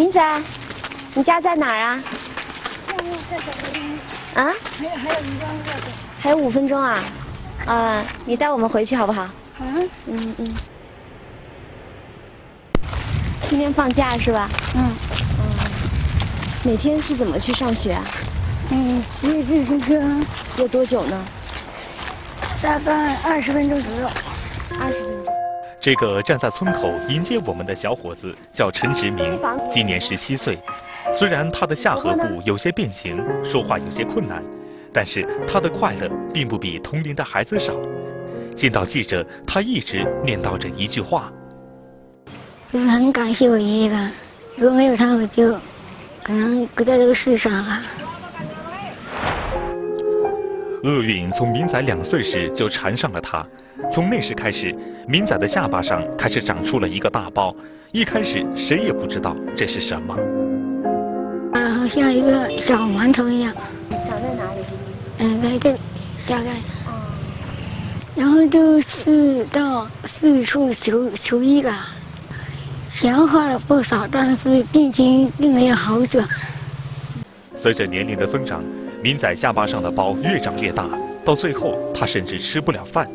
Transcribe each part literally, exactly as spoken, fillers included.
林仔，你家在哪儿啊？啊？还有还有五分钟。还有五分钟啊？啊，你带我们回去好不好？好啊。嗯嗯。今天放假是吧？嗯。嗯。每天是怎么去上学啊？嗯，骑自行车。要多久呢？大概二十分钟左右。二十分钟。 这个站在村口迎接我们的小伙子叫陈直明，今年十七岁。虽然他的下颌部有些变形，说话有些困难，但是他的快乐并不比同龄的孩子少。见到记者，他一直念叨着一句话：“我很感谢我爷爷吧，如果没有他，我就可能不在这个世上了。”厄运从明仔两岁时就缠上了他。 从那时开始，明仔的下巴上开始长出了一个大包。一开始谁也不知道这是什么，啊，好像一个小馒头一样。长在哪里？嗯，在这里，下盖。哦。然后就是到四处求求医了，钱花了不少，但是病情并没有好转。随着年龄的增长，明仔下巴上的包越长越大，到最后他甚至吃不了饭。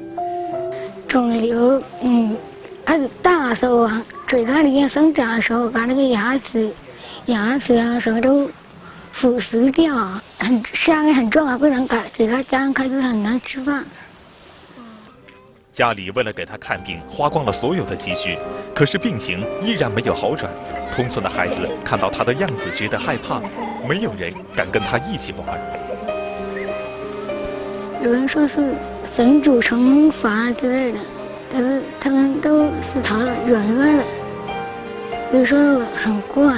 肿瘤，嗯，开始大的时候啊，嘴巴里面生长的时候，把那个牙齿、牙齿啊什么都腐蚀掉，很伤很重啊，不能改。给他张开就很难吃饭。家里为了给他看病，花光了所有的积蓄，可是病情依然没有好转。同村的孩子看到他的样子，觉得害怕，没有人敢跟他一起玩。有人说是 神主惩罚之类的，但是他们都是讨论软弱的，有时候很怪。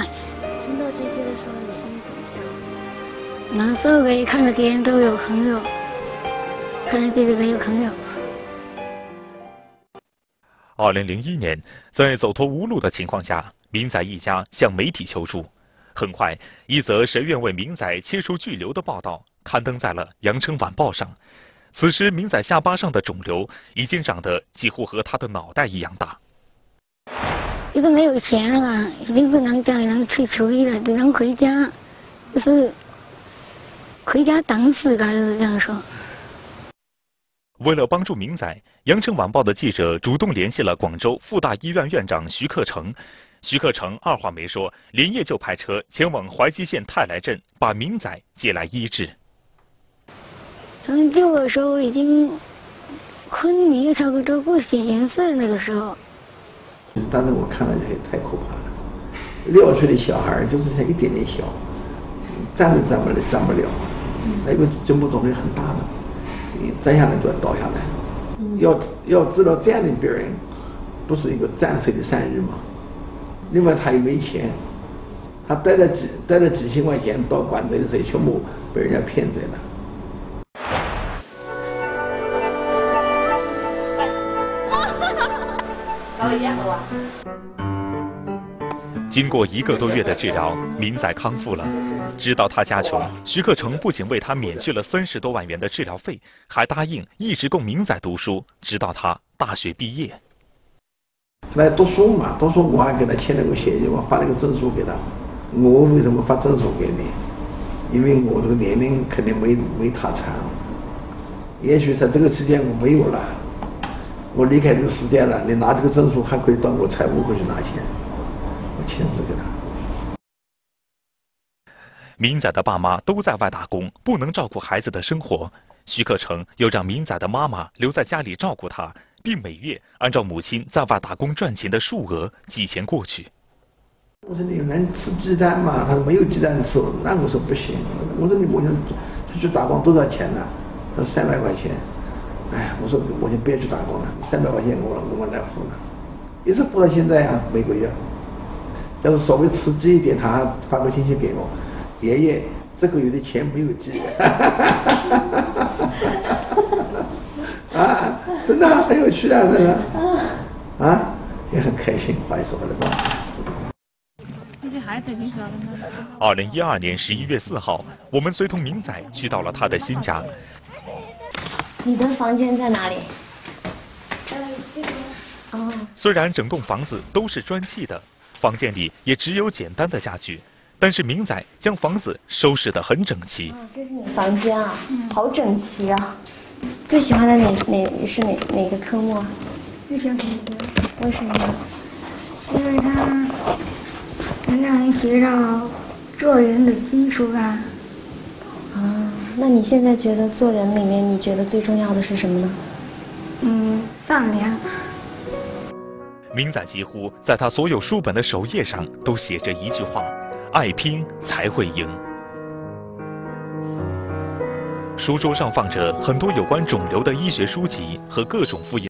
听到这些的时候，你心里怎么想？难受呗，看着别人都有朋友，看着自己没有朋友。二零零一年，在走投无路的情况下，明仔一家向媒体求助。很快，一则谁愿为明仔切除巨瘤的报道刊登在了《羊城晚报》上。 此时，明仔下巴上的肿瘤已经长得几乎和他的脑袋一样大。一个没有钱了，已经不能再能去求医了，只能回家，就是回家等死吧，就是这样说。为了帮助明仔，《羊城晚报》的记者主动联系了广州复大医院院长徐克成。徐克成二话没说，连夜就派车前往怀集县泰来镇，把明仔接来医治。 嗯，救我的时候已经昏迷差不多不省人事那个时候。当时我看了太太可怕了，六岁的小孩就是才一点点小，站都站不了，站不了，那个胸部肿瘤很大的，你站下来就要倒下来。要要知道这样的病人，不是一个暂时的善日吗？另外他也没钱，他带了几带了几千块钱到广州的时候，全部被人家骗走了。 经过一个多月的治疗，明仔康复了。知道他家穷，徐克成不仅为他免去了三十多万元的治疗费，还答应一直供明仔读书，直到他大学毕业。来读书嘛，读书我还给他签了个协议，我发了个证书给他。我为什么发证书给你？因为我这个年龄肯定没没他长，也许在这个期间我没有了。 我离开这个世界了，你拿这个证书还可以到我财务科去拿钱，我签字给他。明仔的爸妈都在外打工，不能照顾孩子的生活。徐克成又让明仔的妈妈留在家里照顾他，并每月按照母亲在外打工赚钱的数额寄钱过去。我说你能吃鸡蛋吗？他说没有鸡蛋吃。那我说不行。我说你我就出去打工多少钱呢？他说三百块钱。 哎，我说我就别去打工了，三百块钱我我来付了，一直付到现在啊，每个月。要是稍微刺激一点，他发个信息给我，爷爷这个月的钱没有寄。啊，真的、啊、很有趣啊，真的。啊，也很开心，怀说的话。这些孩子挺喜欢跟他。二零一二年十一月四号，我们随同明仔去到了他的新家。 你的房间在哪里？在这边。哦。虽然整栋房子都是砖砌的，房间里也只有简单的家具。 但是明仔将房子收拾得很整齐。啊，这是你房间啊，好整齐啊！最喜欢的哪哪是哪哪个科目啊？日常评估。为什么呢？因为它能让人学到做人的基础啊。啊，那你现在觉得做人里面，你觉得最重要的是什么呢？嗯，善良。 明仔几乎在他所有书本的首页上都写着一句话。 爱拼才会赢。书桌上放着很多有关肿瘤的医学书籍和各种复印。